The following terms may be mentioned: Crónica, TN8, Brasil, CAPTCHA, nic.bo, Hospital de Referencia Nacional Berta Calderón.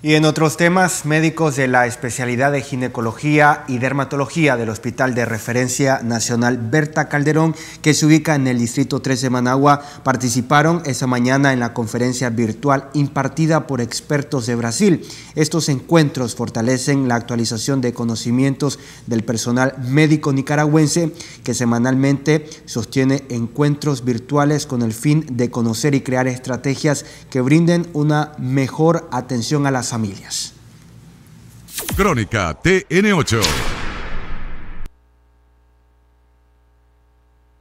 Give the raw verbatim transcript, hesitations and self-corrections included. Y en otros temas, médicos de la especialidad de ginecología y dermatología del Hospital de Referencia Nacional Berta Calderón, que se ubica en el Distrito tres de Managua, participaron esa mañana en la conferencia virtual impartida por expertos de Brasil. Estos encuentros fortalecen la actualización de conocimientos del personal médico nicaragüense, que semanalmente sostiene encuentros virtuales con el fin de conocer y crear estrategias que brinden una mejor atención a las familias. Crónica T N ocho.